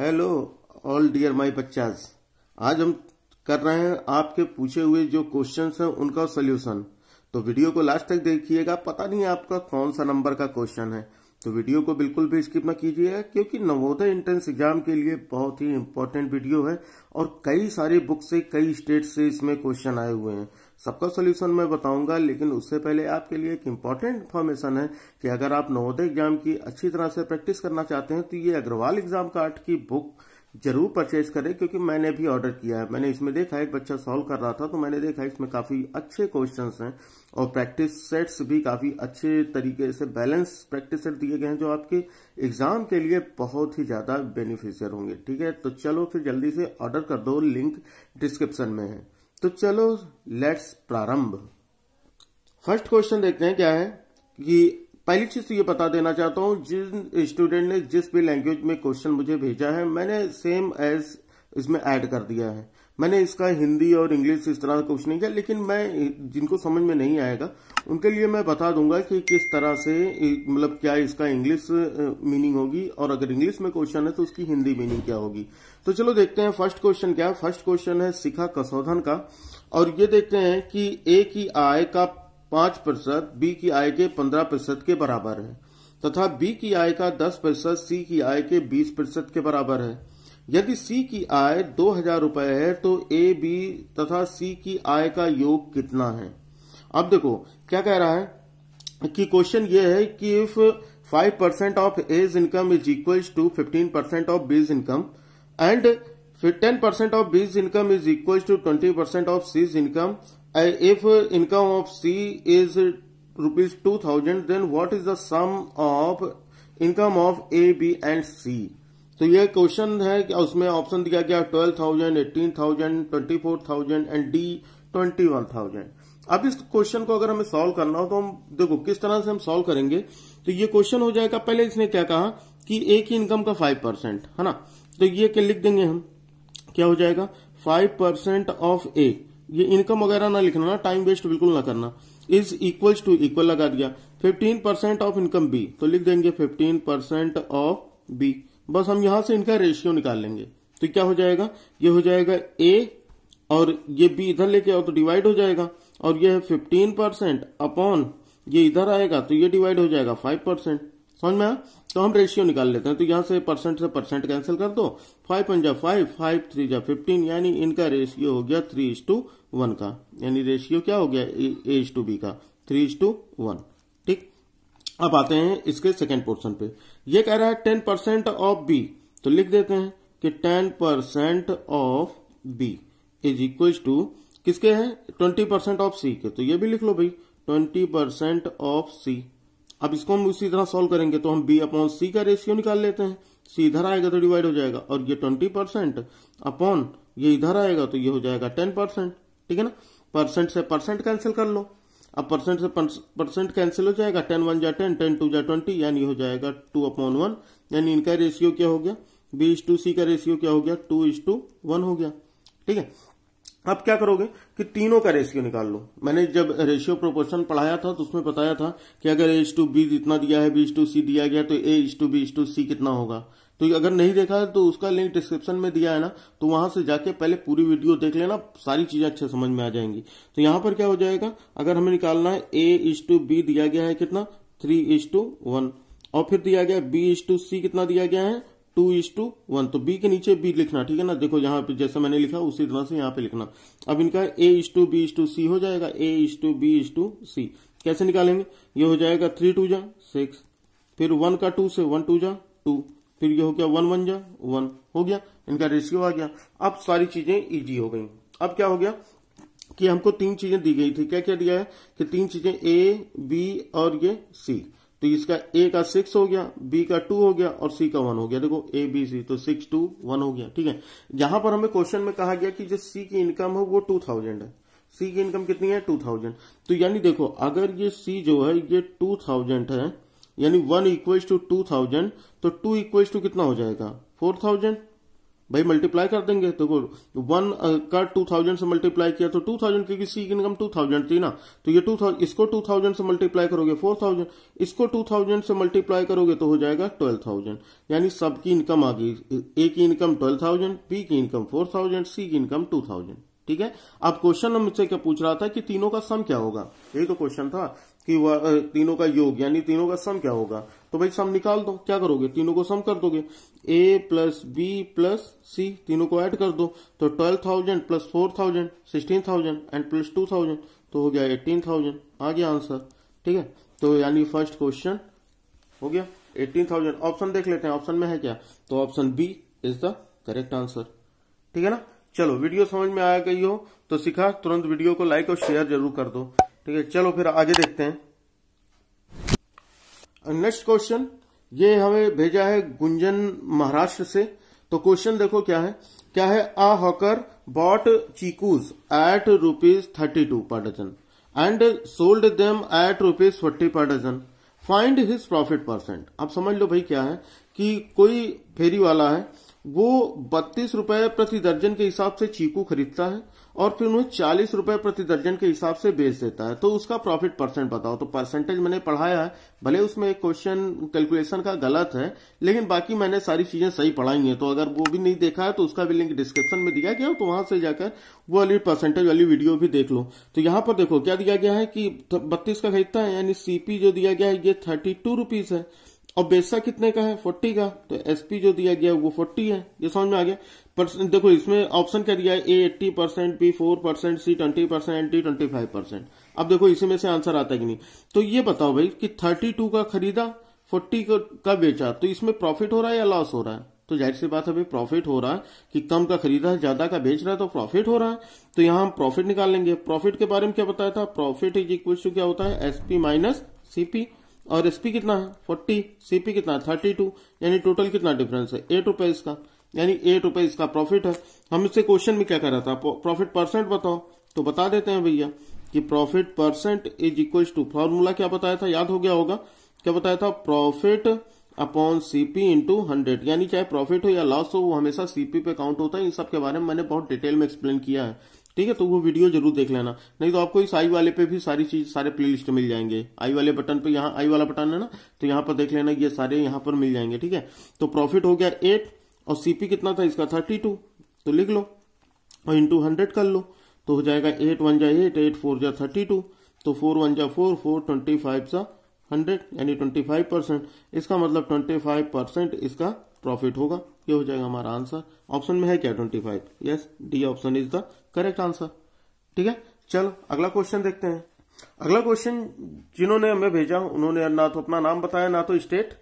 Hello all dear my बच्चाज, आज हम कर रहे हैं आपके पूछे हुए जो क्वेश्चंस हैं उनका सॉल्यूशन। तो वीडियो को लास्ट तक देखिएगा, पता नहीं आपका कौन सा नंबर का क्वेश्चन है, तो वीडियो को बिल्कुल भी स्किप ना कीजिएगा क्योंकि नवोदय एंट्रेंस एग्जाम के लिए बहुत ही इंपॉर्टेंट वीडियो है और कई सारी बुक से कई स्टेट से इसमें क्वेश्चन आए हुए हैं। सबका सोल्यूशन मैं बताऊंगा, लेकिन उससे पहले आपके लिए एक इम्पॉर्टेंट इन्फॉर्मेशन है कि अगर आप नवोदय एग्जाम की अच्छी तरह से प्रैक्टिस करना चाहते हैं तो ये अग्रवाल एग्जाम कार्ड की बुक जरूर परचेज करें, क्योंकि मैंने भी ऑर्डर किया है। मैंने इसमें देखा एक बच्चा सॉल्व कर रहा था तो मैंने देखा इसमें काफी अच्छे क्वेश्चंस हैं और प्रैक्टिस सेट्स भी काफी अच्छे तरीके से बैलेंस प्रैक्टिस सेट दिए गए हैं जो आपके एग्जाम के लिए बहुत ही ज्यादा बेनिफिशियल होंगे। ठीक है, तो चलो फिर जल्दी से ऑर्डर कर दो, लिंक डिस्क्रिप्शन में है। तो चलो लेट्स प्रारंभ। फर्स्ट क्वेश्चन देखते हैं क्या है कि पहली चीज तो ये बता देना चाहता हूँ, जिस स्टूडेंट ने जिस भी लैंग्वेज में क्वेश्चन मुझे भेजा है मैंने सेम एज इसमें ऐड कर दिया है। मैंने इसका हिंदी और इंग्लिश इस तरह कुछ नहीं किया, लेकिन मैं जिनको समझ में नहीं आएगा उनके लिए मैं बता दूंगा कि किस तरह से, मतलब क्या इसका इंग्लिश मीनिंग होगी और अगर इंग्लिश में क्वेश्चन है तो उसकी हिंदी मीनिंग क्या होगी। तो चलो देखते हैं फर्स्ट क्वेश्चन क्या है। फर्स्ट क्वेश्चन है सिखा कसौधन का और ये देखते हैं कि ए की आय का 5% बी की आय के 15% के बराबर है तथा बी की आय का 10% सी की आय के 20% के बराबर है। यदि सी की आय 2000 रुपए है तो ए बी तथा सी की आय का योग कितना है। अब देखो क्या कह रहा है कि क्वेश्चन ये है कि if 5% of A's income is equals to 15% of B's income and 10% of B's income is equals to 20% of C's income, if income of C is rupees 2000 then what is the sum of income of A, B and C। तो ये question है कि उसमें option दिया गया 12,000, 18,000, 24,000 and D 21,000। अब इस question को अगर हमें सॉल्व करना हो तो हम देखो किस तरह से हम सॉल्व करेंगे। तो ये क्वेश्चन हो जाएगा, पहले इसने क्या कहा कि A की इनकम का 5% है ना, तो ये लिख देंगे हम, क्या हो जाएगा 5% ऑफ A, ये इनकम वगैरह ना लिखना ना, टाइम वेस्ट बिल्कुल ना करना, इज इक्वल्स टू इक्वल लगा दिया। 15% ऑफ इनकम बी, तो लिख देंगे 15% ऑफ बी। बस हम यहां से इनका रेशियो निकाल लेंगे तो क्या हो जाएगा, ये हो जाएगा ए और ये बी इधर लेके आओ तो डिवाइड हो जाएगा और ये 15% अपॉन ये इधर आएगा तो ये डिवाइड हो जाएगा 5%। समझ में आया, तो हम रेशियो निकाल लेते हैं। तो यहां से परसेंट कैंसिल कर दो, 5 × 5, 5 × 3 = 15, यानी इनका रेशियो हो गया 3:1 का, यानी रेशियो क्या हो गया A:B का 3:1। ठीक, अब आते हैं इसके सेकंड पोर्शन पे। ये कह रहा है 10% ऑफ बी, तो लिख देते हैं कि 10% of B is equal to किसके है 20% ऑफ सी के, तो ये भी लिख लो भाई 20% ऑफ सी। अब इसको हम उसी तरह सॉल्व करेंगे तो हम बी अपॉन सी का रेशियो निकाल लेते हैं, सी इधर आएगा तो डिवाइड हो जाएगा और ये 20% अपॉन ये इधर आएगा तो ये हो जाएगा 10%। ठीक है ना, परसेंट से परसेंट कैंसिल कर लो, अब परसेंट से परसेंट कैंसिल हो जाएगा, 10 × 1 = 10, 10 × 2 = 20, यानी हो जाएगा 2:1, यानी इनका रेशियो क्या हो गया B:C का रेशियो क्या हो गया 2:1 हो गया। ठीक है, अब क्या करोगे कि तीनों का रेशियो निकाल लो। मैंने जब रेशियो प्रोपोर्शन पढ़ाया था तो उसमें बताया था कि अगर A:B जितना दिया है B:C दिया गया तो A:B:C कितना होगा। तो अगर नहीं देखा है तो उसका लिंक डिस्क्रिप्शन में दिया है ना, तो वहां से जाके पहले पूरी वीडियो देख लेना, सारी चीजें अच्छे समझ में आ जाएंगी। तो यहां पर क्या हो जाएगा, अगर हमें निकालना है A:B दिया गया है कितना 3:1 और फिर दिया गया B:C कितना दिया गया है 2:1, तो बी के नीचे बी लिखना। ठीक है ना, देखो यहाँ पे जैसे मैंने लिखा उसी तरह से यहाँ पे लिखना। अब इनका A:B:C हो जाएगा, A:B:C कैसे निकालेंगे, ये हो जाएगा 3 × 2 = 6, फिर 1 का 2 से 1 × 2 = 2, फिर ये हो गया 1 × 1 = 1 हो गया, इनका रेशियो आ गया। अब सारी चीजें इजी हो गई। अब क्या हो गया कि हमको तीन चीजें दी गई थी, क्या क्या दिया है कि तीन चीजें A, B और ये C। तो इसका A का 6 हो गया, B का 2 हो गया और C का 1 हो गया। देखो A, B, C तो 6, 2, 1 हो गया। ठीक है, यहां पर हमें क्वेश्चन में कहा गया कि जो C की इनकम हो वो 2000 है, C की इनकम कितनी है 2000, तो यानी देखो अगर ये C जो है ये 2000 है यानी 1 = 2000 तो 2 = कितना हो जाएगा 4000, भाई मल्टीप्लाई कर देंगे। देखो तो 1 का 2000 से मल्टीप्लाई किया तो 2000, क्योंकि सी की इनकम 2000 थी ना, तो ये 2000, इसको 2000 से मल्टीप्लाई करोगे 4000, इसको 2000 से मल्टीप्लाई करोगे तो हो जाएगा 12000। यानी सबकी इनकम आ गई, ए की इनकम 12000, बी की इनकम 4000, सी की इनकम 2000। ठीक है, अब क्वेश्चन हमसे क्या पूछ रहा था कि तीनों का सम क्या होगा, यही तो क्वेश्चन था कि तीनों का योग यानी तीनों का सम क्या होगा। तो भाई सम निकाल दो, क्या करोगे, तीनों को सम कर दोगे, A plus B plus C, तीनों को ऐड कर दो तो 12000 प्लस 4000 16000 एंड प्लस 2000 तो हो गया 18000, आ गया आंसर। ठीक है, तो यानी फर्स्ट क्वेश्चन हो गया 18000। ऑप्शन देख लेते हैं, ऑप्शन में है क्या, तो option B is the correct answer. ठीक है ना, चलो वीडियो समझ में आया गई हो तो सिखा तुरंत वीडियो को लाइक और शेयर जरूर कर दो। ठीक है, चलो फिर आगे देखते हैं। नेक्स्ट क्वेश्चन ये हमें भेजा है गुंजन महाराष्ट्र से। तो क्वेश्चन देखो क्या है, क्या है, a hawker bought chikoos at ₹32 per dozen and sold them at ₹40 per dozen, find his profit percent. आप समझ लो भाई क्या है कि कोई फेरी वाला है, वो ₹32 प्रति दर्जन के हिसाब से चीकू खरीदता है और फिर उन्हें ₹40 प्रति दर्जन के हिसाब से बेच देता है, तो उसका प्रॉफिट परसेंट बताओ। तो परसेंटेज मैंने पढ़ाया है, भले उसमें एक क्वेश्चन कैलकुलेशन का गलत है, लेकिन बाकी मैंने सारी चीजें सही पढ़ाई हैं। तो अगर वो भी नहीं देखा है तो उसका भी लिंक डिस्क्रिप्शन में दिया गया, तो वहां से जाकर वो वाली परसेंटेज वाली वीडियो भी देख लो। तो यहाँ पर देखो क्या दिया गया है कि 32 का खरीदता है, यानी सीपी जो दिया गया है ये ₹32 है, और बेचता कितने का है, 40 का, तो एसपी जो दिया गया वो 40 है। ये समझ में आ गया। परसेंट देखो इसमें ऑप्शन क्या दिया है, ए 80%, बी 4%, सी 20%, डी 25%। अब देखो इसी में से आंसर आता है कि नहीं। तो ये बताओ भाई कि 32 का खरीदा, 40 का बेचा, तो इसमें प्रॉफिट हो रहा है या लॉस हो रहा है। तो जाहिर सी बात है भाई प्रॉफिट हो रहा है, कि कम का खरीदा है ज्यादा का बेच रहा है तो प्रॉफिट हो रहा है। तो यहाँ हम प्रॉफिट निकालेंगे। प्रॉफिट के बारे में क्या बताया था, प्रॉफिट इज इक्वल टू क्या होता है, एसपी माइनस सीपी, और एसपी कितना है 40, सीपी कितना है 32, यानी टोटल कितना डिफरेंस है ₹8 इसका, यानी ₹8 इसका प्रॉफिट है। हम इससे क्वेश्चन में क्या कर रहा था, प्रॉफिट परसेंट बताओ। तो बता देते हैं भैया कि profit percent is equal to, formula क्या बताया था, याद हो गया होगा, क्या बताया था, प्रॉफिट अपॉन सीपी इंटू 100, यानी चाहे प्रॉफिट हो या लॉस हो वो हमेशा सीपी पे काउंट होता है। इन सब के बारे में मैंने बहुत डिटेल में एक्सप्लेन किया है। ठीक है, तो वो वीडियो जरूर देख लेना, नहीं तो आपको इस आई वाले पे भी सारी चीज, सारे प्ले लिस्ट मिल जाएंगे। आई वाले बटन पे, यहाँ आई वाला बटन है ना, तो यहाँ पर देख लेना, ये सारे यहाँ पर मिल जाएंगे। ठीक है, तो प्रॉफिट हो गया 8 और सीपी कितना था इसका 32, तो लिख लो और इंटू 100 कर लो तो हो जाएगा 8 1 जा 8, 8 4 जा 32, तो 4 1 जा 4, 4 25 जा 100, यानी 25%। इसका मतलब 25% इसका प्रॉफिट होगा। ये हो जाएगा हमारा आंसर। ऑप्शन में है क्या 25, yes, D option is the correct answer. ठीक है, चलो अगला क्वेश्चन देखते हैं। अगला क्वेश्चन जिन्होंने हमें भेजा उन्होंने ना तो अपना नाम बताया ना तो स्टेट,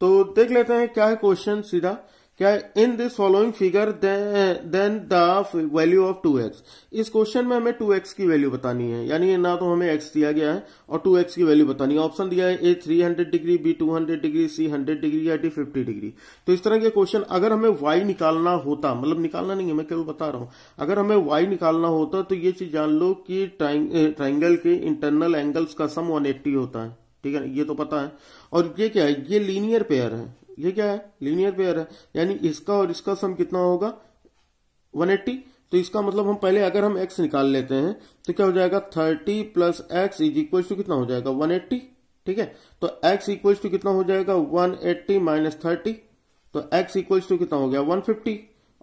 तो देख लेते हैं क्या है क्वेश्चन सीधा। क्या in this following figure then the value of 2x, इस क्वेश्चन में हमें 2x की वैल्यू बतानी है, यानी ना तो हमें x दिया गया है और 2x की वैल्यू बतानी है। ऑप्शन दिया है A 300 degree, B 200 degree, C 100 degree या डी 50 डिग्री। तो इस तरह के क्वेश्चन अगर हमें y निकालना होता, मतलब निकालना नहीं है, मैं केवल बता रहा हूँ, अगर हमें y निकालना होता तो ये चीज जान लो कि ट्राइंगल के इंटरनल एंगल्स का सम 180 होता है। ठीक है, ये तो पता है। और ये क्या है, ये लीनियर पेयर है, ये क्या है, लीनियर पेयर है, यानी इसका और इसका सम कितना होगा 180। तो इसका मतलब हम पहले अगर हम x निकाल लेते हैं तो क्या हो जाएगा 30 + x इज इक्वल टू कितना हो जाएगा 180। ठीक है, तो x इक्वल टू कितना हो जाएगा 180 - 30, तो x इक्वल टू कितना हो गया 150।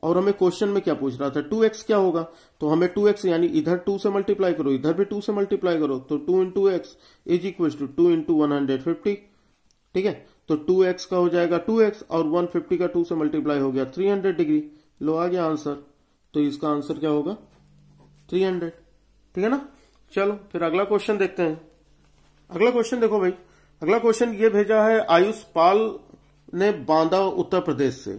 और हमें क्वेश्चन में क्या पूछ रहा था, 2x क्या होगा, तो हमें 2x यानी इधर 2 से मल्टीप्लाई करो इधर भी 2 से मल्टीप्लाई करो, तो 2 × x इज इक्वल टू 2 × 150। ठीक है, तो 2x का हो जाएगा 2x और 150 का 2 से मल्टीप्लाई हो गया 300 डिग्री, लो आ गया आंसर। तो इसका आंसर क्या होगा 300। ठीक है ना, चलो फिर अगला क्वेश्चन देखते हैं। अगला क्वेश्चन देखो भाई, अगला क्वेश्चन ये भेजा है आयुष पाल ने बांदा उत्तर प्रदेश से।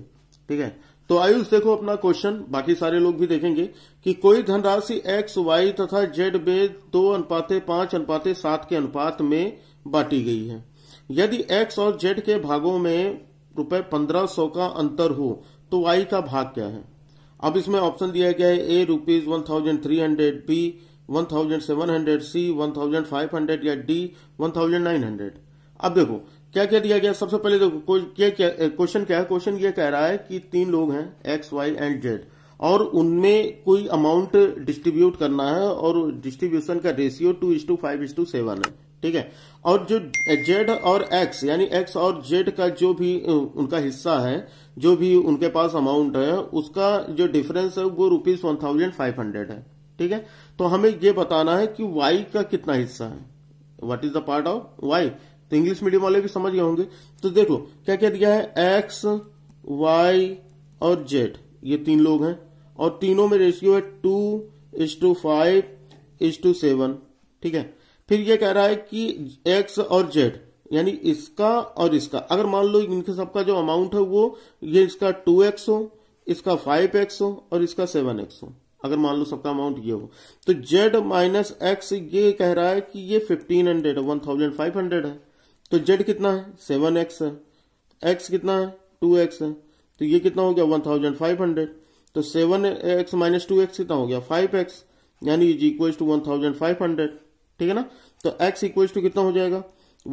ठीक है, तो आयुष देखो अपना क्वेश्चन, बाकी सारे लोग भी देखेंगे कि कोई धनराशि एक्स वाई तथा जेड में 2:5, 5:7 के अनुपात में बांटी गई है। यदि x और z के भागों में ₹1500 का अंतर हो तो y का भाग क्या है। अब इसमें ऑप्शन दिया गया है a ₹1300, बी 1700, सी 1500 या डी 1900। अब देखो क्या क्या दिया गया? सबसे पहले तो क्वेश्चन क्या है, क्वेश्चन ये कह रहा है कि तीन लोग हैं एक्स वाई एंड जेड और उनमें कोई अमाउंट डिस्ट्रीब्यूट करना है और डिस्ट्रीब्यूशन का रेशियो 2:5:7 है, ठीक है। और जो जेड और एक्स यानी एक्स और जेड का जो भी उनका हिस्सा है, जो भी उनके पास अमाउंट है, उसका जो डिफरेंस है वो ₹1500 है, ठीक है। तो हमें ये बताना है कि वाई का कितना हिस्सा है, what is the part of Y. तो इंग्लिश मीडियम वाले भी समझ गए होंगे। तो देखो क्या क्या दिया है, एक्स वाई और जेड ये तीन लोग हैं और तीनों में रेशियो है 2:5:7, ठीक है। फिर ये कह रहा है कि एक्स और जेड यानी इसका और इसका, अगर मान लो इनके सबका जो अमाउंट है वो ये इसका 2x हो, इसका 5x हो और इसका 7x हो, अगर मान लो सबका अमाउंट ये हो तो जेड माइनस एक्स ये कह रहा है कि ये 1500 है। तो जेड कितना है 7x है, एक्स कितना है 2x है, तो ये कितना हो गया 1500। तो 7x माइनस 2x कितना हो गया 5x, यानी इज इक्वल टू 1500, ठीक है ना। तो x इक्वल टू कितना हो जाएगा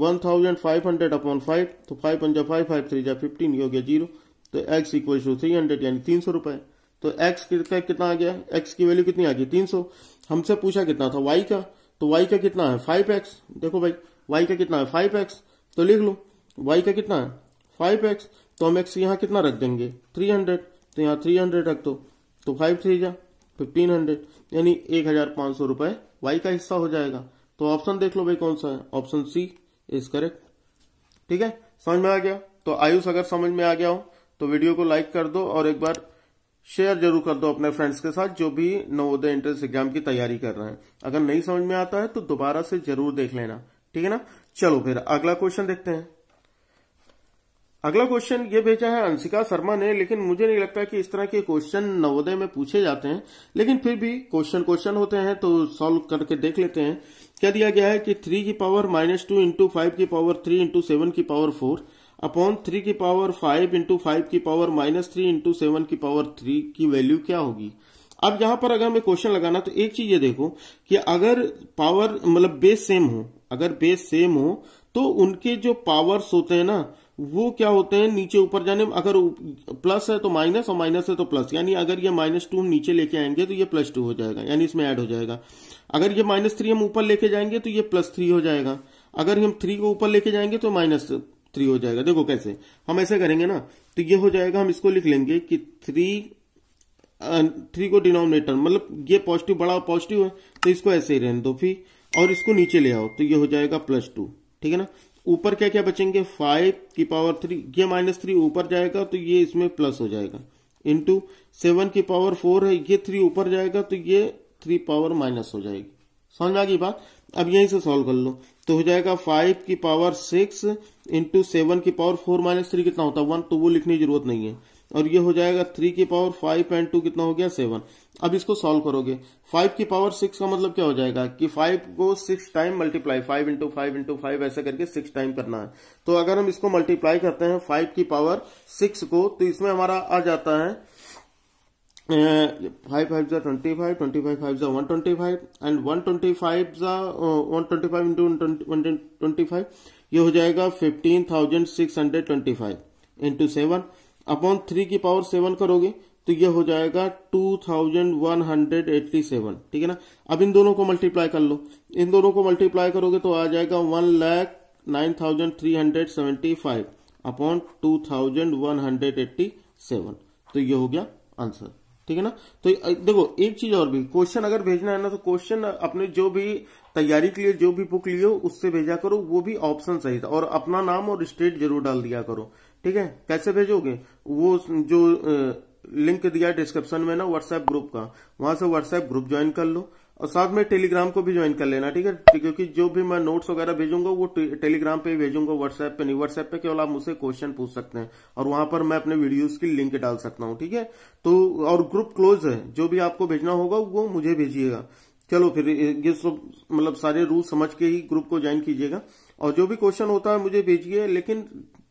1500/5, तो 5×5, 5×3=15, ये हो गया 0। तो x इक्वल टू 300 यानी ₹300। तो x का कितना आ गया, x की वैल्यू कितनी आ गई 300। हमसे पूछा कितना था y का, तो y का कितना है 5x। देखो भाई y का कितना है 5x, तो लिख लो y का कितना है 5x। तो हम x यहाँ कितना रख देंगे 300, तो यहाँ 300 रख दो, तो 5×3=1500 यानी ₹1500 y का हिस्सा हो जाएगा। तो ऑप्शन देख लो भाई कौन सा है, ऑप्शन सी इज करेक्ट, ठीक है। समझ में आ गया? तो आयुष अगर समझ में आ गया हो तो वीडियो को लाइक कर दो और एक बार शेयर जरूर कर दो अपने फ्रेंड्स के साथ जो भी नवोदय एंट्रेंस एग्जाम की तैयारी कर रहे हैं। अगर नहीं समझ में आता है तो दोबारा से जरूर देख लेना, ठीक है ना। चलो फिर अगला क्वेश्चन देखते हैं। अगला क्वेश्चन ये भेजा है अंशिका शर्मा ने, लेकिन मुझे नहीं लगता कि इस तरह के क्वेश्चन नवोदय में पूछे जाते हैं, लेकिन फिर भी क्वेश्चन होते हैं तो सॉल्व करके देख लेते हैं। क्या दिया गया है कि 3^(1 - 2 × 5^4 / 3^(5 - 5^(-3 × 7)/3 की वैल्यू क्या होगी। अब यहां पर अगर हमें क्वेश्चन लगाना तो एक चीज ये देखो कि अगर पावर मतलब बेस सेम हो, अगर बेस सेम हो तो उनके जो पावर्स होते हैं ना वो क्या होते हैं नीचे ऊपर जाने, अगर प्लस है तो माइनस और माइनस है तो प्लस, यानी अगर ये -2 नीचे लेके आएंगे तो ये +2 हो जाएगा, यानी इसमें ऐड हो जाएगा। अगर ये -3 हम ऊपर लेके जाएंगे तो ये +3 हो जाएगा। अगर हम 3 को ऊपर लेके जाएंगे तो -3 हो जाएगा। देखो कैसे हम ऐसे करेंगे ना, तो ये हो जाएगा, हम इसको लिख लेंगे कि 3 को डिनोमिनेटर मतलब ये पॉजिटिव बड़ा पॉजिटिव है तो इसको ऐसे ही रहने दो फिर, और इसको नीचे ले आओ तो ये हो जाएगा +2, ठीक है ना। ऊपर क्या क्या बचेंगे 5^3, ये -3 ऊपर जाएगा तो ये इसमें प्लस हो जाएगा, इंटू 7^4 है, ये 3 ऊपर जाएगा तो ये 3 - हो जाएगी। समझ आ गई बात? अब यहीं से सॉल्व कर लो तो हो जाएगा 5^6 इंटू 7^4 - 3 कितना होता है 1, तो वो लिखने की जरूरत नहीं है। और ये हो जाएगा 3^5 - 2 कितना हो गया 7। अब इसको सॉल्व करोगे 5^6 का मतलब क्या हो जाएगा कि 5 को 6 टाइम मल्टीप्लाई 5×5×5 ऐसे करके 6 टाइम करना है। तो अगर हम इसको मल्टीप्लाई करते हैं 5^6 को तो इसमें हमारा आ जाता है 5×5 = 25 एंड 125 × 125 ये हो जाएगा 15,625 इंटू 7/3^7 करोगे तो ये हो जाएगा 2187, ठीक है ना। अब इन दोनों को मल्टीप्लाई कर लो, इन दोनों को मल्टीप्लाई करोगे तो आ जाएगा 1,09,375 / 2187, तो ये हो गया आंसर, ठीक है ना। तो देखो एक चीज और भी, क्वेश्चन अगर भेजना है ना तो क्वेश्चन अपने जो भी तैयारी के लिए जो भी बुक लियो उससे भेजा करो, वो भी ऑप्शन सहित, और अपना नाम और स्टेट जरूर डाल दिया करो, ठीक है। कैसे भेजोगे, वो जो लिंक दिया डिस्क्रिप्शन में ना व्हाट्सएप ग्रुप का, वहां से व्हाट्सएप ग्रुप ज्वाइन कर लो और साथ में टेलीग्राम को भी ज्वाइन कर लेना, ठीक है, क्योंकि जो भी मैं नोट्स वगैरह भेजूंगा वो टेलीग्राम पे ही भेजूंगा, व्हाट्सएप पे नहीं। व्हाट्सएप पे केवल आप मुझसे क्वेश्चन पूछ सकते हैं और वहां पर मैं अपने वीडियोस की लिंक डाल सकता हूँ, ठीक है। तो और ग्रुप क्लोज है, जो भी आपको भेजना होगा वो मुझे भेजिएगा। चलो फिर ये सब मतलब सारे रूल समझ के ही ग्रुप को ज्वाइन कीजिएगा और जो भी क्वेश्चन होता है मुझे भेजिए, लेकिन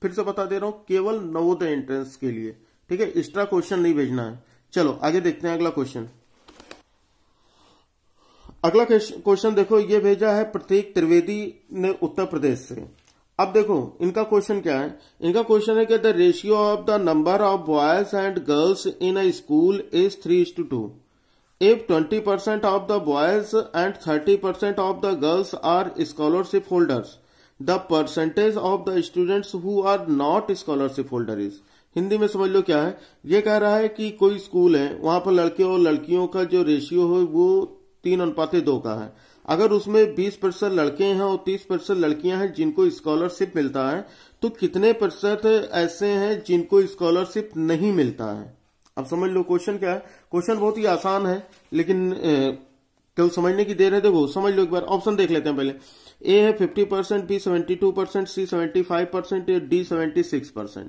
फिर से बता दे रहा हूँ केवल नवोदय एंट्रेंस के लिए, ठीक है, एक्स्ट्रा क्वेश्चन नहीं भेजना है। चलो आगे देखते हैं अगला क्वेश्चन। अगला क्वेश्चन देखो ये भेजा है प्रतीक त्रिवेदी ने उत्तर प्रदेश से अब देखो इनका क्वेश्चन क्या है, इनका क्वेश्चन है कि the ratio of the number of boys and girls in a school is 3:2 if 20% of the boys and 30% of the girls are scholarship holders the percentage of the students who are not scholarship holder is. Hindi में समझ लो क्या है, ये कह रहा है कि कोई स्कूल है वहां पर लड़के और लड़कियों का जो रेशियो है वो 3:2 का है। अगर उसमें 20% लड़के हैं और 30% लड़कियां हैं जिनको स्कॉलरशिप मिलता है, तो कितने प्रतिशत ऐसे हैं जिनको स्कॉलरशिप नहीं मिलता है। अब समझ लो क्वेश्चन क्या है, क्वेश्चन बहुत ही आसान है लेकिन कल समझने की देर है। देखो समझ लो एक बार, ऑप्शन देख लेते हैं पहले। ए है 50%, बी 72%, सी 75%, डी 76%।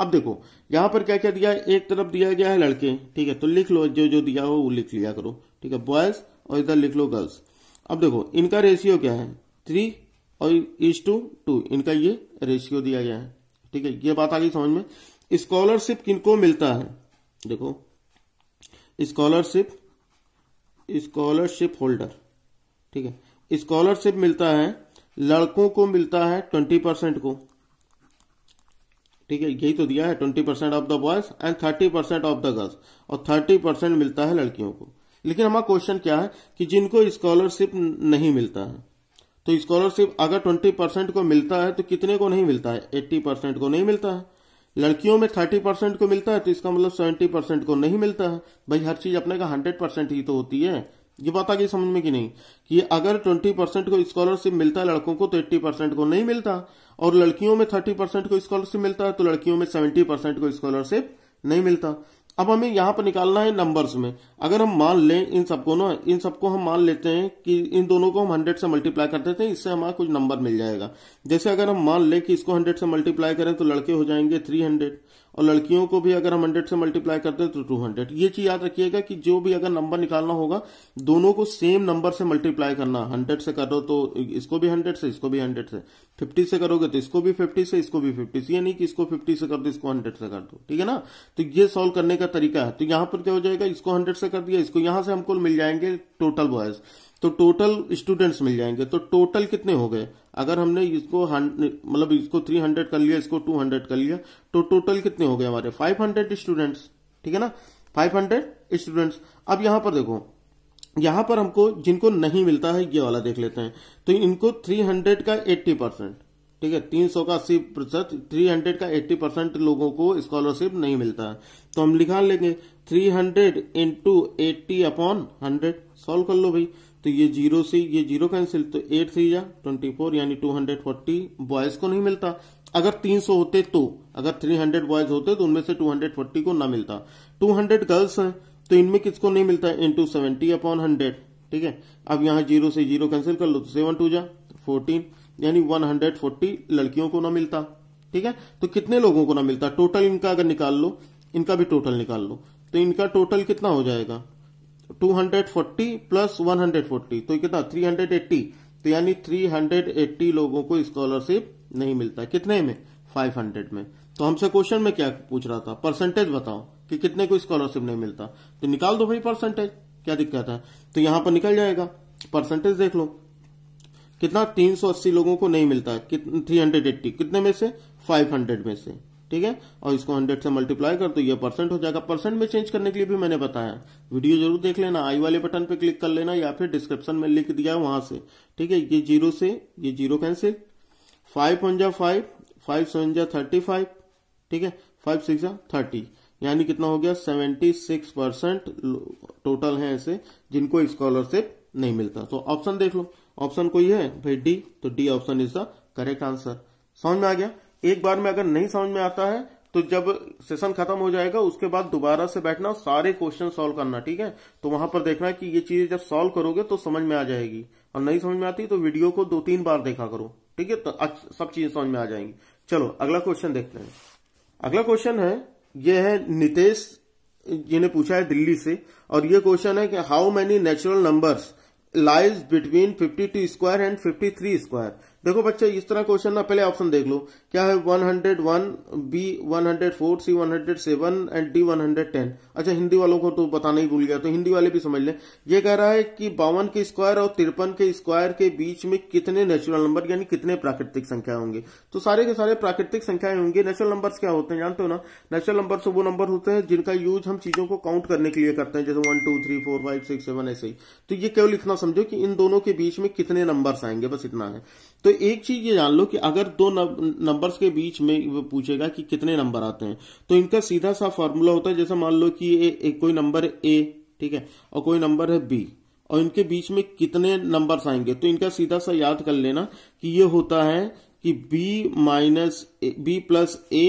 अब देखो यहां पर क्या क्या दिया है, एक तरफ दिया गया है लड़के, ठीक है तो लिख लो जो जो दिया हो वो लिख लिया करो, ठीक है बॉयज, और इधर लिख लो गर्ल्स। अब देखो इनका रेशियो क्या है 3:2, इनका ये रेशियो दिया गया है, ठीक है ये बात आ गई समझ में। स्कॉलरशिप किनको मिलता है, देखो स्कॉलरशिप होल्डर, ठीक है स्कॉलरशिप मिलता है लड़कों को, मिलता है 20% को, ठीक है यही तो दिया है 20% of the boys and 30% of the girls, और 30% मिलता है लड़कियों को। लेकिन हमारा क्वेश्चन क्या है कि जिनको स्कॉलरशिप नहीं मिलता है, तो स्कॉलरशिप अगर 20% को मिलता है तो कितने को नहीं मिलता है, 80% को नहीं मिलता है। लड़कियों में 30% को मिलता है तो इसका मतलब 70% को नहीं मिलता है। भाई हर चीज अपने का 100% ही तो होती है, ये बात आ गई समझ में कि नहीं, कि अगर 20% को स्कॉलरशिप मिलता है लड़कों को तो 80% को नहीं मिलता, और लड़कियों में 30% को स्कॉलरशिप मिलता है तो लड़कियों में 70% को स्कॉलरशिप नहीं मिलता। अब हमें यहां पर निकालना है नंबर्स में। अगर हम मान लें इन सबको ना, इन सबको हम मान लेते हैं कि इन दोनों को हम 100 से मल्टीप्लाई कर देते हैं, इससे हमारा कुछ नंबर मिल जाएगा। जैसे अगर हम मान लें कि इसको 100 से मल्टीप्लाई करें तो लड़के हो जाएंगे 300, और लड़कियों को भी अगर हम 100 से मल्टीप्लाई करते हैं तो 200। ये चीज याद रखिएगा कि जो भी अगर नंबर निकालना होगा दोनों को सेम नंबर से मल्टीप्लाई करना। 100 से करो तो इसको भी 100 से, इसको भी 100 से, 50 से करोगे तो इसको भी 50 से, इसको भी 50 से, यानी कि इसको 50 से कर दो, इसको 100 से कर दो, ठीक है ना। तो ये सॉल्व करने का तरीका है। तो यहां पर क्या हो जाएगा, इसको 100 से कर दिया, इसको यहां से हमको मिल जाएंगे टोटल बॉयज, तो टोटल स्टूडेंट्स मिल जाएंगे, तो टोटल कितने हो गए। अगर हमने इसको मतलब इसको 300 कर लिया, इसको 200 कर लिया, तो टोटल कितने हो गए हमारे 500 स्टूडेंट्स, ठीक है ना 500 स्टूडेंट्स। अब यहां पर देखो, यहां पर हमको जिनको नहीं मिलता है ये वाला देख लेते हैं। तो इनको 300 का 80%, ठीक है 300 का 80%, 300 का 80% लोगों को स्कॉलरशिप नहीं मिलता है, तो हम लिखा लेंगे 300 इंटू 80/100। सॉल्व कर लो भाई, तो ये जीरो से ये जीरो कैंसिल, तो 8 3 24, यानी 240 बॉयज को नहीं मिलता। अगर 300 होते तो, अगर 300 बॉयज होते तो उनमें से 240 को ना मिलता। 200 गर्ल्स हैं तो इनमें किसको नहीं मिलता, इंटू 70/100, ठीक है। अब यहाँ जीरो से जीरो कैंसिल कर लो तो 7 2 जा 14, यानी 140 लड़कियों को ना मिलता, ठीक है। तो कितने लोगों को ना मिलता, टोटल इनका अगर निकाल लो, इनका भी टोटल निकाल लो, तो इनका टोटल कितना हो जाएगा 240 प्लस 140, तो कितना 380, तो यानी 380 लोगों को स्कॉलरशिप नहीं मिलता। कितने में, 500 में। तो हमसे क्वेश्चन में क्या पूछ रहा था, परसेंटेज बताओ कि कितने को स्कॉलरशिप नहीं मिलता, तो निकाल दो भाई परसेंटेज, क्या दिक्कत है। तो यहां पर निकल जाएगा परसेंटेज, देख लो कितना 380 लोगों को नहीं मिलता है, 380 कितने में से, 500 में से, ठीक है। और इसको 100 से मल्टीप्लाई कर तो ये परसेंट हो जाएगा। परसेंट में चेंज करने के लिए भी मैंने बताया, वीडियो जरूर देख लेना, आई वाले बटन पे क्लिक कर लेना या फिर डिस्क्रिप्शन में लिख दिया वहां से, ठीक है। ये जीरो से ये जीरो कैंसिल, 5 1 जा 5, 5 7 जा 35, ठीक है 5 6 जा 30, यानी कितना हो गया 76% टोटल है ऐसे जिनको स्कॉलरशिप नहीं मिलता। तो ऑप्शन देख लो, ऑप्शन कोई है भाई डी, तो D option is the correct answer. समझ में आ गया। एक बार में अगर नहीं समझ में आता है तो जब सेशन खत्म हो जाएगा उसके बाद दोबारा से बैठना, सारे क्वेश्चन सॉल्व करना, ठीक है। तो वहां पर देखना कि ये चीजें जब सॉल्व करोगे तो समझ में आ जाएगी, और नहीं समझ में आती तो वीडियो को 2-3 बार देखा करो, ठीक है, तो सब चीजें समझ में आ जाएंगी। चलो अगला क्वेश्चन देखते हैं। अगला क्वेश्चन है, ये है नितेश जी ने पूछा है दिल्ली से, और ये क्वेश्चन है कि how many natural numbers lies between 52 square and 53 square. देखो बच्चे इस तरह क्वेश्चन ना पहले ऑप्शन देख लो क्या है 101, बी 104, सी 107 एंड डी 110। अच्छा हिंदी वालों को तो बताना ही भूल गया, तो हिंदी वाले भी समझ लें। ये कह रहा है कि 52 के स्क्वायर और 53 के स्क्वायर के बीच में कितने नेचुरल नंबर यानी कितने प्राकृतिक संख्या होंगे, तो सारे के सारे प्राकृतिक संख्याएं होंगे। नेचुरल नंबर क्या होते हैं जानते हो ना, नेचुरल नंबर तो वो नंबर होते हैं जिनका यूज हम चीजों को काउंट करने के लिए करते हैं, जैसे 1 2 3 4 5 6 7 ऐसे ही। तो ये केवल इतना समझो कि इन दोनों के बीच में कितने नंबर्स आएंगे, बस इतना है। तो एक चीज ये जान लो कि अगर दो नंबर्स के बीच में पूछेगा कि कितने नंबर आते हैं तो इनका सीधा सा फॉर्मूला होता है। जैसा मान लो कि कोई नंबर ए ठीक है और कोई नंबर है बी और इनके बीच में कितने नंबर्स आएंगे, तो इनका सीधा सा याद कर लेना कि ये होता है कि b + a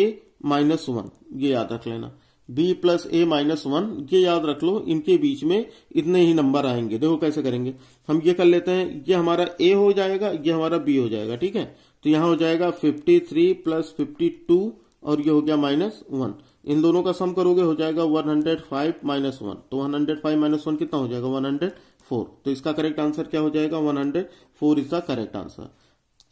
- 1, ये याद रख लेना। b + a - 1 ये याद रख लो, इनके बीच में इतने ही नंबर आएंगे। देखो कैसे करेंगे, हम ये कर लेते हैं, ये हमारा a हो जाएगा, ये हमारा b हो जाएगा ठीक है। तो यहाँ हो जाएगा 53 + 52 और ये हो गया -1। इन दोनों का सम करोगे हो जाएगा 105 - 1। तो 105 - 1 कितना हो जाएगा 104। तो इसका करेक्ट आंसर क्या हो जाएगा 104 इसका करेक्ट आंसर।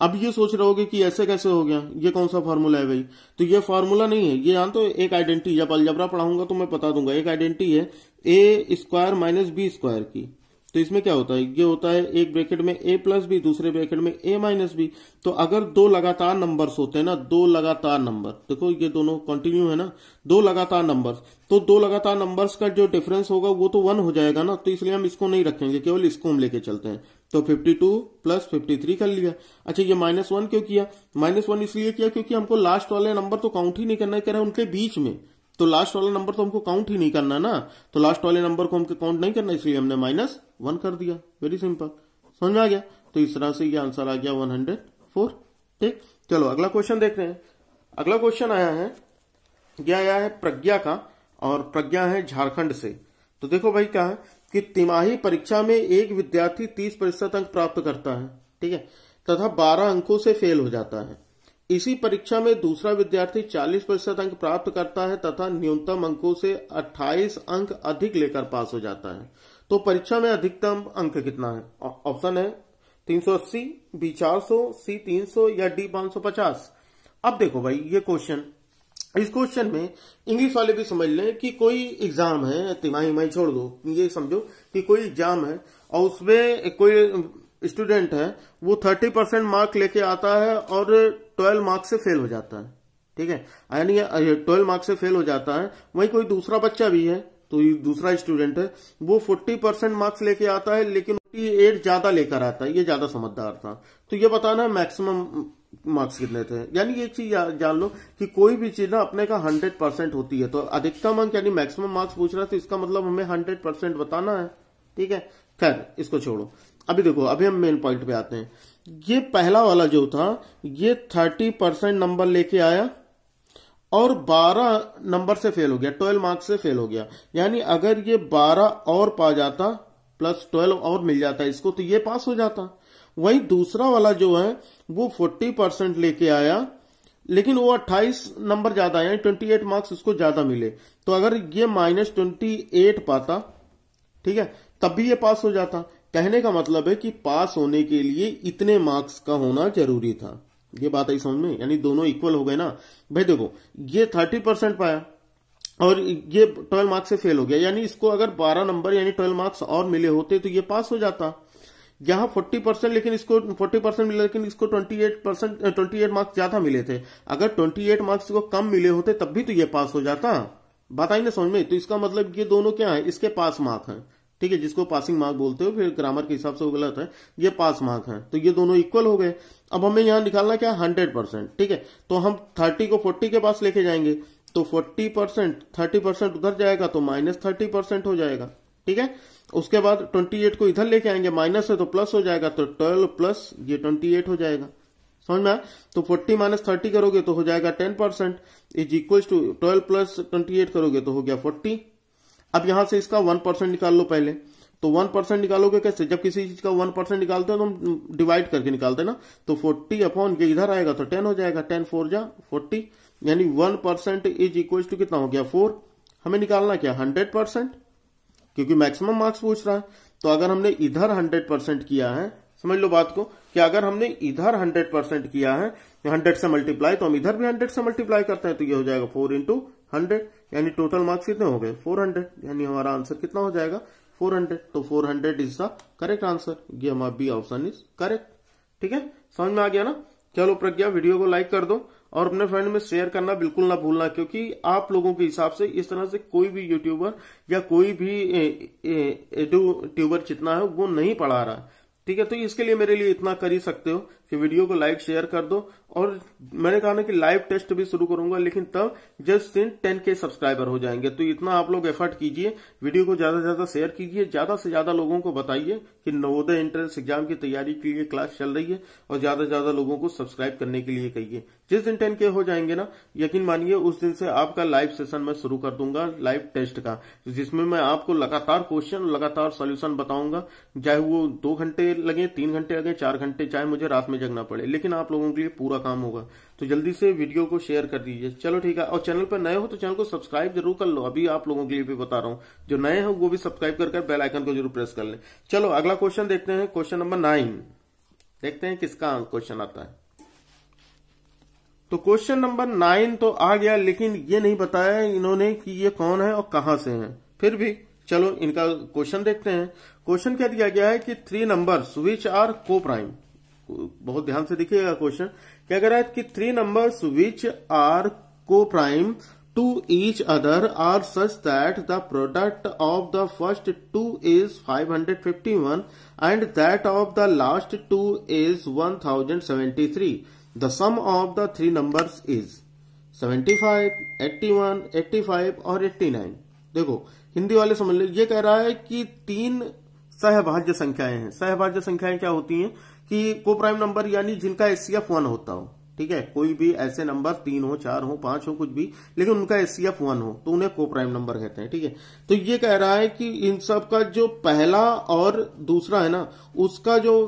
अब ये सोच रहे होगे कि ऐसे कैसे हो गया, ये कौन सा फार्मूला है भाई, तो ये फार्मूला नहीं है, ये जानते हो एक आइडेंटिटी, जब अलजेब्रा पढ़ाऊंगा तो मैं बता दूंगा। एक आइडेंटिटी है a² - b² की। तो इसमें क्या होता है, ये होता है एक ब्रैकेट में a + b दूसरे ब्रैकेट में a - b। तो अगर दो लगातार नंबर्स होते हैं ना, दो लगातार नंबर, देखो ये दोनों कंटिन्यू है ना, दो लगातार नंबर्स, तो दो लगातार नंबर्स का जो डिफरेंस होगा वो तो 1 हो जाएगा ना, तो इसलिए हम इसको नहीं रखेंगे, केवल इसको हम लेके चलते हैं। तो 52 + 53 कर लिया। अच्छा ये -1 क्यों किया, -1 इसलिए किया क्योंकि हमको लास्ट वाले नंबर तो काउंट ही नहीं करना है, कह रहा है उनके बीच में, तो लास्ट वाला नंबर तो हमको काउंट ही नहीं करना ना, तो लास्ट वाले नंबर को हमको काउंट नहीं करना, इसलिए हमने -1 कर दिया। वेरी सिंपल, समझ में आ गया। तो इस तरह से ये आंसर आ गया 104 ठीक। चलो अगला क्वेश्चन देखते हैं। अगला क्वेश्चन आया है, यह आया है प्रज्ञा का और प्रज्ञा है झारखंड से। तो देखो भाई क्या है कि तिमाही परीक्षा में एक विद्यार्थी 30% अंक प्राप्त करता है ठीक है तथा 12 अंकों से फेल हो जाता है। इसी परीक्षा में दूसरा विद्यार्थी 40% अंक प्राप्त करता है तथा न्यूनतम अंकों से 28 अंक अधिक लेकर पास हो जाता है। तो परीक्षा में अधिकतम अंक कितना है, ऑप्शन है 380, बी 400, सी 300 या डी 550। अब देखो भाई ये क्वेश्चन, इस क्वेश्चन में इंग्लिश वाले भी समझ लें कि कोई एग्जाम है, तिमाही छोड़ दो, ये समझो कि कोई एग्जाम है और उसमें कोई स्टूडेंट है वो 30% मार्क लेके आता है और 12 मार्क्स से फेल हो जाता है ठीक है, यानी 12 मार्क्स से फेल हो जाता है। वहीं कोई दूसरा बच्चा भी है, तो दूसरा स्टूडेंट है वो 40% मार्क्स लेके आता है लेकिन 48 ज्यादा लेकर आता है, ये ज्यादा समझदार था। तो ये बताना मैक्सिमम मार्क्स कितने थे, यानी ये चीज जान लो कि कोई भी चीज ना अपने का 100% होती है। तो अधिकतम अंक यानी मैक्सिमम मार्क्स पूछ रहा है, तो इसका मतलब हमें 100% बताना है ठीक है। खैर इसको छोड़ो, अभी देखो अभी हम मेन पॉइंट पे आते हैं। ये पहला वाला जो था ये 30% नंबर लेके आया और 12 नंबर से फेल हो गया, 12 मार्क्स से फेल हो गया। यानी अगर ये 12 और पा जाता +12 और मिल जाता इसको, तो ये पास हो जाता। वही दूसरा वाला जो है वो 40% लेके आया लेकिन वो 28 नंबर ज्यादा यानी 28 मार्क्स उसको ज्यादा मिले, तो अगर ये -28 पाता ठीक है तब भी ये पास हो जाता। कहने का मतलब है कि पास होने के लिए इतने मार्क्स का होना जरूरी था, ये बात आई समझ में, यानी दोनों इक्वल हो गए ना भाई। देखो ये 30% पाया और ये 12 मार्क्स से फेल हो गया, यानी इसको अगर 12 नंबर यानी 12 मार्क्स और मिले होते तो ये पास हो जाता। यहाँ 40% लेकिन इसको 40% मिला लेकिन इसको 28 मार्क्स ज्यादा मिले थे, अगर 28 मार्क्स को कम मिले होते तब भी तो ये पास हो जाता। बात आई ना समझ में। तो इसका मतलब ये दोनों क्या है, इसके पास मार्क है ठीक है, जिसको पासिंग मार्क बोलते हो, फिर ग्रामर के हिसाब से वो गलत है, ये पास मार्क है। तो ये दोनों इक्वल हो गए। अब हमें यहाँ निकालना क्या है 100% ठीक है। तो हम 30 को 40 के पास लेके जाएंगे, तो 40% 30% उधर जाएगा तो -30% हो जाएगा ठीक है। उसके बाद 28 को इधर लेके आएंगे, माइनस है तो प्लस हो जाएगा, तो 12 + ये 28 हो जाएगा, समझ में आया। तो 40 - 30 करोगे तो हो जाएगा 10% = 12 + 28 करोगे तो हो गया 40। अब यहां से इसका 1% निकाल लो पहले, तो 1% निकालोगे कैसे, जब किसी चीज का 1% निकालते हो तो हम डिवाइड करके निकालते हैं ना, तो 40 ये इधर आएगा तो 10 हो जाएगा, 10 × 4 = 40 यानी 1% = कितना हो गया 4। हमें निकालना क्या 100% क्योंकि मैक्सिमम मार्क्स पूछ रहा है, तो अगर हमने इधर 100% किया है, समझ लो बात को, कि अगर हमने इधर 100% किया है 100 से मल्टीप्लाई तो हम इधर भी 100 से मल्टीप्लाई करते हैं तो ये हो जाएगा 4 into 100 यानी टोटल मार्क्स कितने हो गए 400 यानी हमारा आंसर कितना हो जाएगा 400 तो 400 इज द करेक्ट आंसर। ये हमारा बी ऑप्शन इज करेक्ट। ठीक है, समझ में आ गया ना। चलो प्रज्ञा, वीडियो को लाइक कर दो और अपने फ्रेंड में शेयर करना बिल्कुल ना भूलना, क्योंकि आप लोगों के हिसाब से इस तरह से कोई भी यूट्यूबर या कोई भी एडूट्यूबर जितना है वो नहीं पढ़ा रहा है। ठीक है, तो इसके लिए मेरे लिए इतना कर ही सकते हो कि वीडियो को लाइक शेयर कर दो। और मैंने कहा ना कि लाइव टेस्ट भी शुरू करूंगा, लेकिन तब जस्ट इन 10K सब्सक्राइबर हो जाएंगे, तो इतना आप लोग एफर्ट कीजिए, वीडियो को ज्यादा से ज्यादा शेयर कीजिए, ज्यादा से ज्यादा लोगों को बताइए कि नवोदय एंट्रेंस एग्जाम की तैयारी के लिए क्लास चल रही है और ज्यादा से ज्यादा लोगों को सब्सक्राइब करने के लिए कहिए। जिस दिन 10K हो जाएंगे ना, यकीन मानिए उस दिन से आपका लाइव सेशन मैं शुरू कर दूंगा, लाइव टेस्ट का, जिसमें मैं आपको लगातार क्वेश्चन लगातार सोल्यूशन बताऊंगा, चाहे वो 2 घंटे लगे 3 घंटे लगे 4 घंटे, चाहे मुझे रात में जगना पड़े, लेकिन आप लोगों के लिए पूरा काम होगा। तो जल्दी से वीडियो को शेयर कर दीजिए। चलो ठीक है, और चैनल पर नए हो तो चैनल को सब्सक्राइब जरूर कर लो, अभी आप लोगों के लिए भी बता रहा हूं, जो नए हो वो भी सब्सक्राइब करके बेल आइकन को जरूर प्रेस कर लें। चलो अगला क्वेश्चन देखते हैं, क्वेश्चन नंबर 9, देखते हैं किसका क्वेश्चन आता है। तो क्वेश्चन नंबर 9 तो आ गया, लेकिन ये नहीं बताया इन्होंने कि ये कौन है और कहां से है। फिर भी चलो इनका क्वेश्चन देखते हैं। क्वेश्चन क्या दिया गया है कि 3 numbers which are coprime, बहुत ध्यान से देखिएगा क्वेश्चन क्या कह रहा है कि 3 numbers which are coprime to each other are such that the product of the first 2 is 551 and that of the last 2 is 1073, the sum of the 3 numbers is 75, 81, 85 और 89। देखो हिंदी वाले समझ लीजिए, ये कह रहा है कि 3 सहभाज्य संख्याएं हैं। सहभाज्य संख्याएं क्या होती हैं कि को प्राइम नंबर यानी जिनका एचसीएफ 1 होता हो। ठीक है, कोई भी ऐसे नंबर 3 हो 4 हो 5 हो कुछ भी, लेकिन उनका एचसीएफ 1 हो तो उन्हें को प्राइम नंबर कहते हैं। ठीक है, तो ये कह रहा है कि इन सब का जो पहला और दूसरा है ना, उसका जो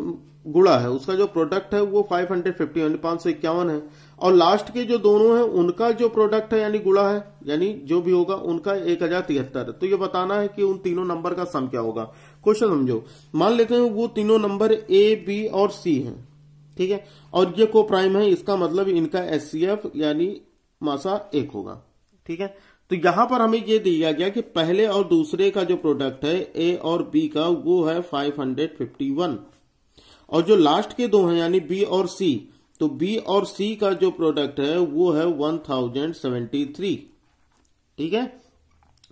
गुणा है, उसका जो प्रोडक्ट है वो 550 यानी 551 है, और लास्ट के जो दोनों हैं उनका जो प्रोडक्ट है यानी गुणा है यानी जो भी होगा उनका 1073। तो ये बताना है कि उन तीनों नंबर का सम क्या होगा। क्वेश्चन समझो, मान लेते हैं वो तीनों नंबर ए बी और सी हैं। ठीक है, और ये को प्राइम है, इसका मतलब इनका एचसीएफ यानी मासा 1 होगा। ठीक है, तो यहां पर हमें ये दिया गया कि पहले और दूसरे का जो प्रोडक्ट है ए और बी का वो है 551, और जो लास्ट के दो हैं यानी बी और सी, तो बी और सी का जो प्रोडक्ट है वो है 1073। ठीक है,